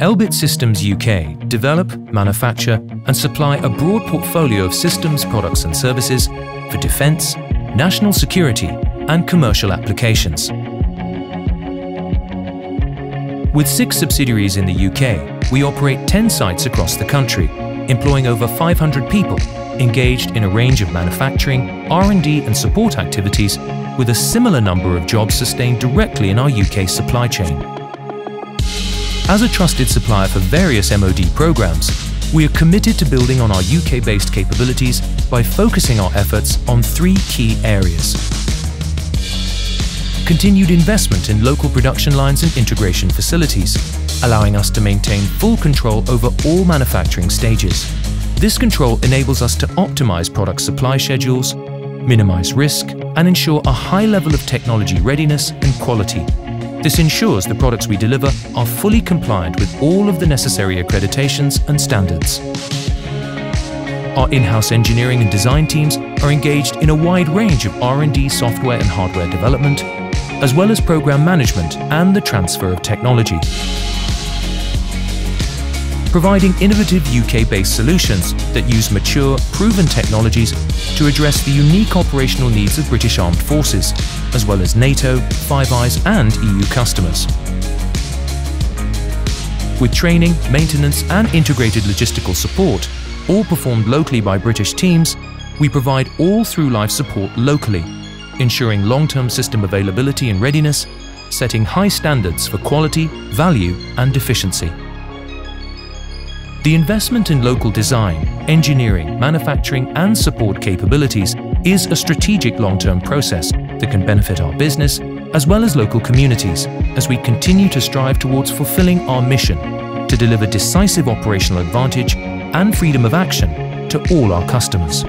Elbit Systems UK develop, manufacture and supply a broad portfolio of systems, products and services for defence, national security and commercial applications. With 6 subsidiaries in the UK, we operate 10 sites across the country, employing over 500 people engaged in a range of manufacturing, R&D and support activities, with a similar number of jobs sustained directly in our UK supply chain. As a trusted supplier for various MOD programs, we are committed to building on our UK-based capabilities by focusing our efforts on 3 key areas. Continued investment in local production lines and integration facilities, allowing us to maintain full control over all manufacturing stages. This control enables us to optimize product supply schedules, minimize risk, and ensure a high level of technology readiness and quality. This ensures the products we deliver are fully compliant with all of the necessary accreditations and standards. Our in-house engineering and design teams are engaged in a wide range of R&D software and hardware development, as well as program management and the transfer of technology. Providing innovative UK-based solutions that use mature, proven technologies to address the unique operational needs of British Armed Forces, as well as NATO, Five Eyes and EU customers. With training, maintenance and integrated logistical support, all performed locally by British teams, we provide all through-life support locally, ensuring long-term system availability and readiness, setting high standards for quality, value and efficiency. The investment in local design, engineering, manufacturing and support capabilities is a strategic long-term process that can benefit our business as well as local communities as we continue to strive towards fulfilling our mission to deliver decisive operational advantage and freedom of action to all our customers.